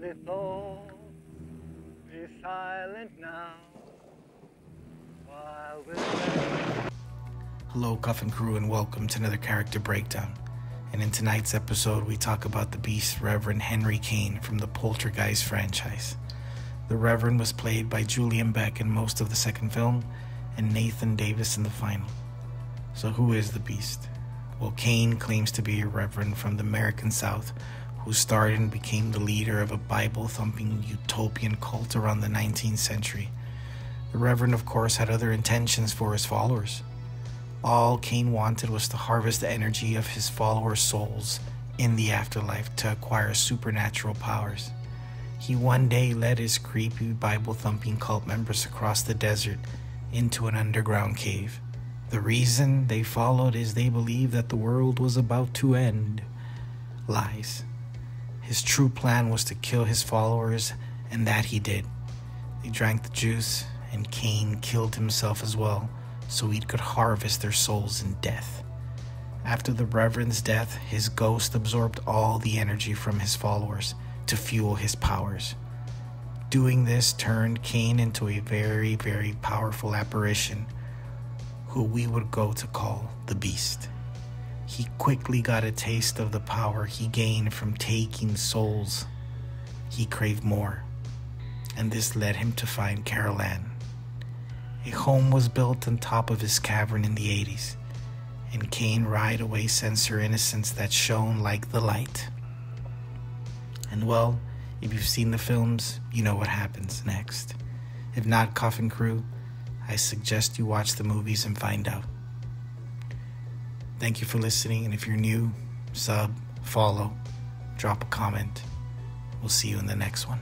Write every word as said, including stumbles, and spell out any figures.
before. Be silent now. While we're Hello, Cuff and Crew, and welcome to another character breakdown. And in tonight's episode, we talk about the beast Reverend Henry Kane from the Poltergeist franchise. The Reverend was played by Julian Beck in most of the second film, and Nathan Davis in the final. So who is the beast? Well, Kane claims to be a reverend from the American South who started and became the leader of a Bible-thumping utopian cult around the nineteenth century. The Reverend, of course, had other intentions for his followers. All Kane wanted was to harvest the energy of his followers' souls in the afterlife to acquire supernatural powers. He one day led his creepy Bible-thumping cult members across the desert into an underground cave. The reason they followed is they believed that the world was about to end. Lies. His true plan was to kill his followers, and that he did. They drank the juice, and Kane killed himself as well, so he could harvest their souls in death. After the Reverend's death, his ghost absorbed all the energy from his followers to fuel his powers. Doing this turned Kane into a very, very powerful apparition who we would go to call the Beast. He quickly got a taste of the power he gained from taking souls. He craved more, and this led him to find Carol Ann. A home was built on top of his cavern in the eighties, and Kane right away sensed her innocence that shone like the light. And well, if you've seen the films, you know what happens next. If not, Coffin Crew, I suggest you watch the movies and find out. Thank you for listening, and if you're new, sub, follow, drop a comment. We'll see you in the next one.